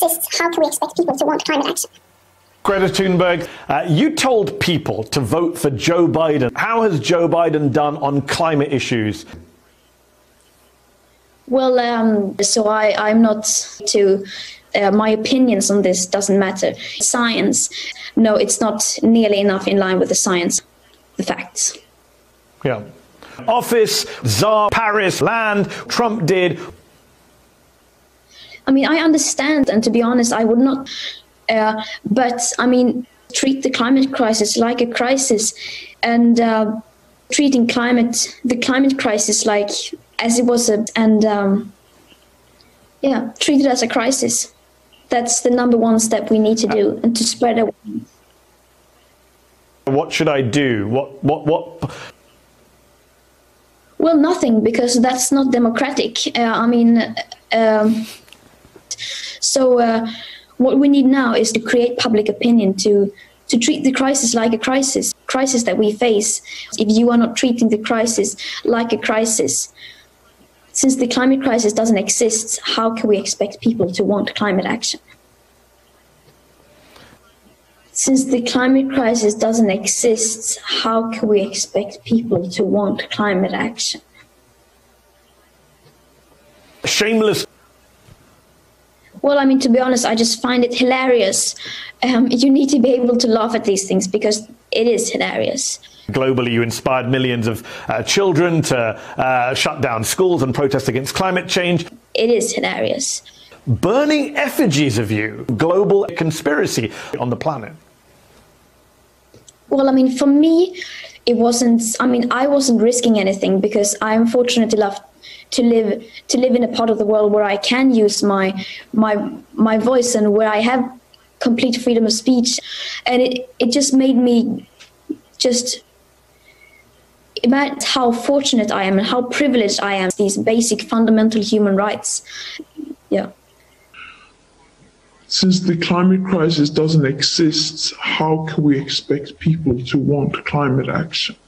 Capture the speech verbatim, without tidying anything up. persists, how can we expect people to want climate action? Greta Thunberg, uh, you told people to vote for Joe Biden. How has Joe Biden done on climate issues? Well, um, so I, I'm not to... Uh, my opinions on this doesn't matter. Science, no, it's not nearly enough in line with the science, the facts. Yeah. Office, Tsar, Paris, land, Trump did. I mean, I understand, and to be honest, I would not. Uh, but, I mean, treat the climate crisis like a crisis, and uh, treating climate, the climate crisis like as it was, a, and um, yeah, treat it as a crisis. That's the number one step we need to do, and to spread awareness. What should I do? What, what, what? Well, nothing, because that's not democratic. Uh, I mean, um, so... Uh, What we need now is to create public opinion to, to treat the crisis like a crisis, crisis that we face. If you are not treating the crisis like a crisis, since the climate crisis doesn't exist, how can we expect people to want climate action? Since the climate crisis doesn't exist, how can we expect people to want climate action? Shameless. Well, I mean, to be honest, I just find it hilarious. Um, you need to be able to laugh at these things because it is hilarious. Globally, you inspired millions of uh, children to uh, shut down schools and protest against climate change. It is hilarious. Burning effigies of you, global conspiracy on the planet. Well, I mean, for me, it wasn't, I mean, I wasn't risking anything because I am fortunate enough to live to live in a part of the world where I can use my my my voice and where I have complete freedom of speech, and it it just made me just imagine how fortunate I am and how privileged I am. These basic fundamental human rights. Yeah. Since the climate crisis doesn't exist, how can we expect people to want climate action?